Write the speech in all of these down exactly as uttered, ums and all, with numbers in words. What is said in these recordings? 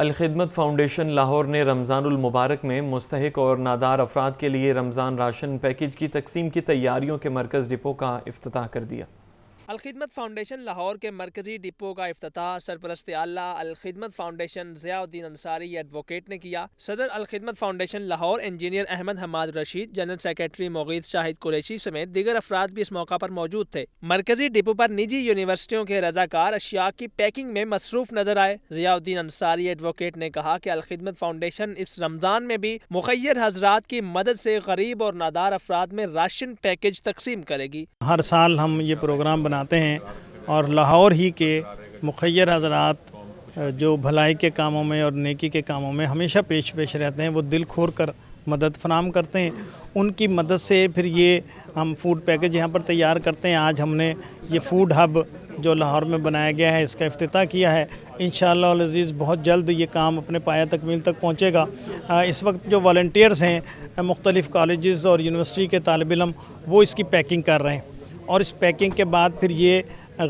Alkhidmat foundation Lahore ने रमज़ानुल मुबारक में मुस्तहिक और नादार अफराद के लिए रमज़ान राशन पैकेज की तकसीम की तैयारियों के मरकज़ डिपो का इफ्तिताह कर दिया। अलखिदमत फाउंडेशन लाहौर के मरकजी डिपो का इफ्तिताह सरपरस्त आला अलखिदमत फाउंडेशन ज़ियाउद्दीन अंसारी एडवोकेट ने किया। सदर Alkhidmat foundation Lahore engineer Ahmed Hammad Rashid, general secretary मोगीत Shahid Qureshi समेत दिगर अफराद भी इस मौका पर मौजूद थे। मरकजी डिपो पर निजी यूनिवर्सिटियों के रजाकार अशिया की पैकिंग में मसरूफ नजर आए। ज़ियाउद्दीन अंसारी एडवोकेट ने कहा की अलखिदमत फाउंडेशन इस रमजान में भी मुखय्यर हजरात की मदद से गरीब और नादार अफराद में राशन पैकेज तकसीम करेगी। हर साल हम ये प्रोग्राम आते हैं और लाहौर ही के मुखय्यर हजरात जो भलाई के कामों में और नेकी के कामों में हमेशा पेश पेश रहते हैं, वो दिल खोल कर मदद फराहम करते हैं। उनकी मदद से फिर ये हम फूड पैकेज यहाँ पर तैयार करते हैं। आज हमने ये फूड हब जो लाहौर में बनाया गया है, इसका इफ्तिताह किया है। इंशाअल्लाह अल अज़ीज़ बहुत जल्द ये काम अपने पाया तकमील तक पहुँचेगा। इस वक्त जो वॉलंटियर्स हैं मुख्तलिफ़ कॉलेज़ और यूनिवर्सिटी के तालिब इल्म, वो इसकी पैकिंग कर रहे हैं और इस पैकिंग के बाद फिर ये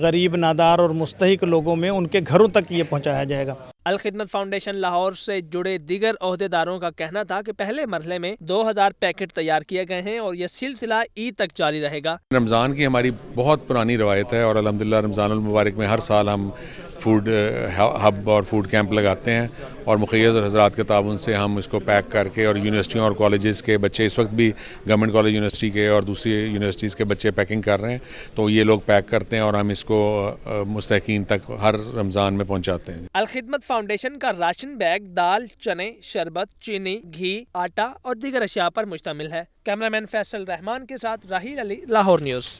गरीब नादार और मुस्तहिक लोगों में उनके घरों तक ये पहुंचाया जाएगा। अलखिदमत फाउंडेशन लाहौर से जुड़े दीगर अहदेदारों का कहना था कि पहले मरहले में दो हज़ार पैकेट तैयार किए गए हैं और यह सिलसिला ईद तक जारी रहेगा। रमज़ान की हमारी बहुत पुरानी रवायत है और अल्हम्दुलिल्लाह रमज़ानुल मुबारक में हर साल हम फूड हब और फूड कैंप लगाते हैं और मुखय्यर हजरात के ताबुन से हम इसको पैक करके और यूनिवर्सिटियों और कॉलेजेस के बच्चे, इस वक्त भी गवर्नमेंट कॉलेज यूनिवर्सिटी के और दूसरी यूनिवर्सिटीज़ के बच्चे पैकिंग कर रहे हैं, तो ये लोग पैक करते हैं और हम इसको मुस्तहकीन तक हर रमज़ान में पहुँचाते हैं। अलखिदमत फाउंडेशन का राशन बैग दाल, चने, शरबत, चीनी, घी, आटा और दीगर अशिया पर मुश्तमिल है। कैमरामैन फैसल रहमान के साथ राही लाहौर न्यूज़।